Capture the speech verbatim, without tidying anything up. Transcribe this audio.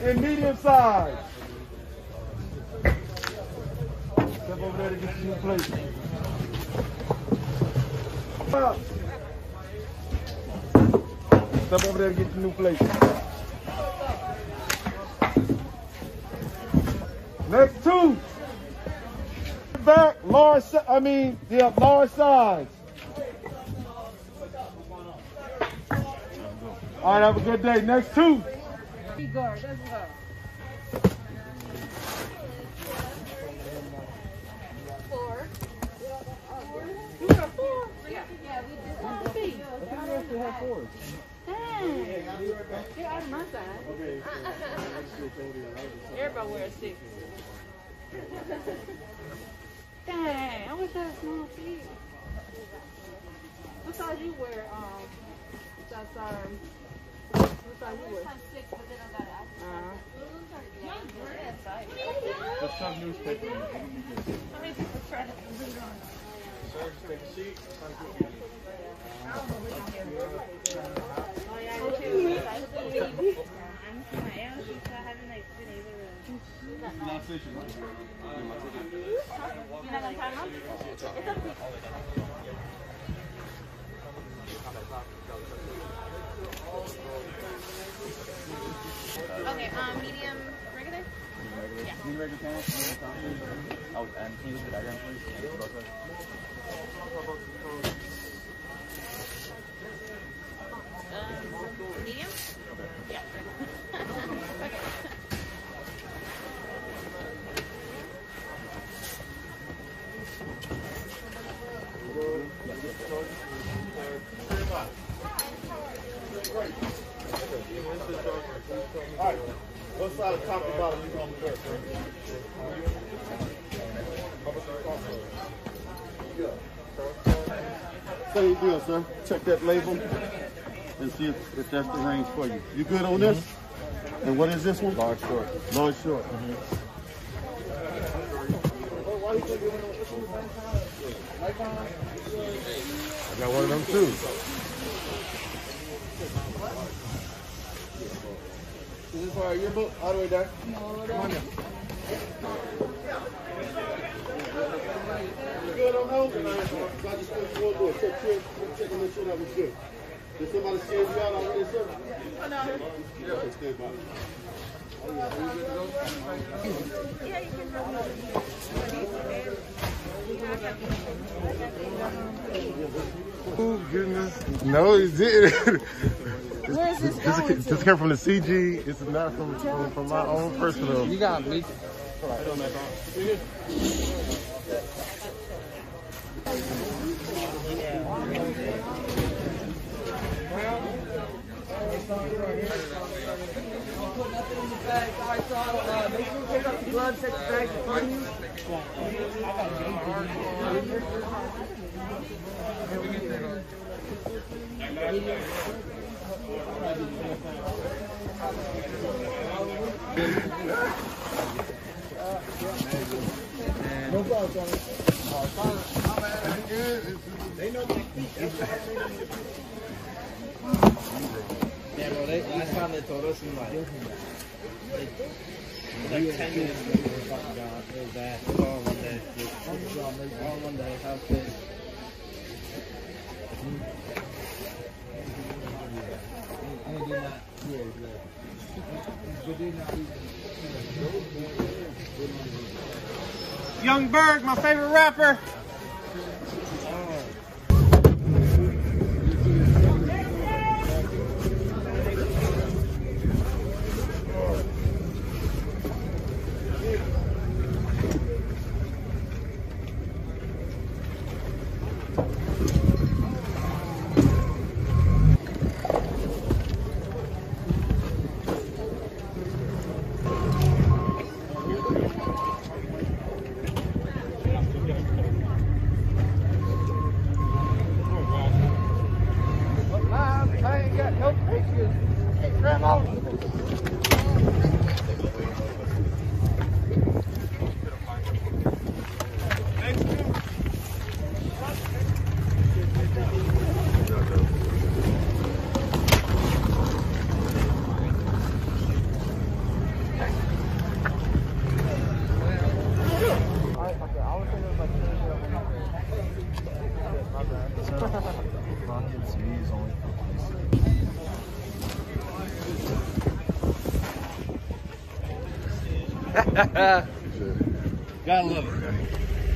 And medium size. Step over there to get you a plate. Step over there to get your new plate. Next two. Back, large, I mean, yeah, large size. All right, have a good day. Next two. Guard, let's go. Four. You got four? Yeah, yeah, we did one thing. I think we have four. Dang. You're out of my side. Okay. Everybody wears six. Dang, I wish I had small feet. What size you wear? Um, size, sorry. What size you wear? Six, but then I got it. Uh-huh. There's some newspaper. How many people try to put it on? Sir, take a seat. I don't know what you're doing. Oh, yeah, I'm too. I'm too. I'm too. I'm not fishing. You're not going to tie them up? It's okay. Okay, um, medium regular? Medium regular. Yeah. Medium regular pants, medium pants. Oh, and can you look at the diagram, please? Um, medium? Yeah. Okay. Alright, what side of top to bottom you going to first? So you do, sir. Check that label and see if, if that's the range for you. You good on mm-hmm. this? And what is this one? Large short. Large short. Mm-hmm. I got one of them too. Is this for your book? All the way down? No, all the way down. Come on now. You good on home? So I just put you on door. Check, check, check and make sure that was good. Did somebody scared you out already, sir? Oh, no. Okay, stay by. Are you good to go? Yeah, you can go. Oh, goodness. No, he didn't. Where is this going this, this came from the C G. It's not from from, from my own C G. Personal. You got me. They know my feet. Yeah, bro, they, last time they told us, we like, like ten minutes ago, we were fucking God, it was bad. All one day. All one day, how's this? I did not hear it. I did not hear it. Young Berg, my favorite rapper. Oh. Gotta love it.